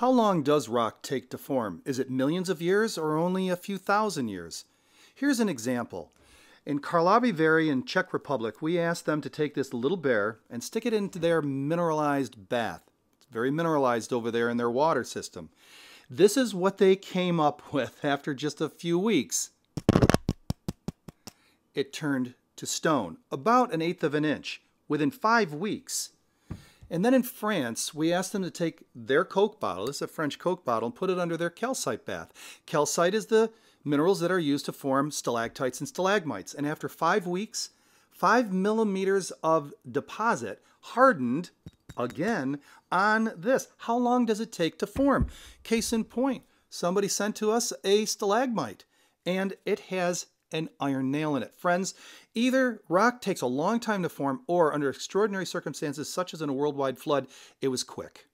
How long does rock take to form? Is it millions of years or only a few thousand years? Here's an example. In Karlovy Vary in Czech Republic, we asked them to take this little bear and stick it into their mineralized bath. It's very mineralized over there in their water system. This is what they came up with after just a few weeks. It turned to stone, about 1/8 of an inch, within 5 weeks. And then in France, we asked them to take their Coke bottle, this is a French Coke bottle, and put it under their calcite bath. Calcite is the minerals that are used to form stalactites and stalagmites. And after 5 weeks, 5 millimeters of deposit hardened again on this. How long does it take to form? Case in point, somebody sent to us a stalagmite, and it has an iron nail in it. Friends, either rock takes a long time to form, or under extraordinary circumstances such as in a worldwide flood, it was quick.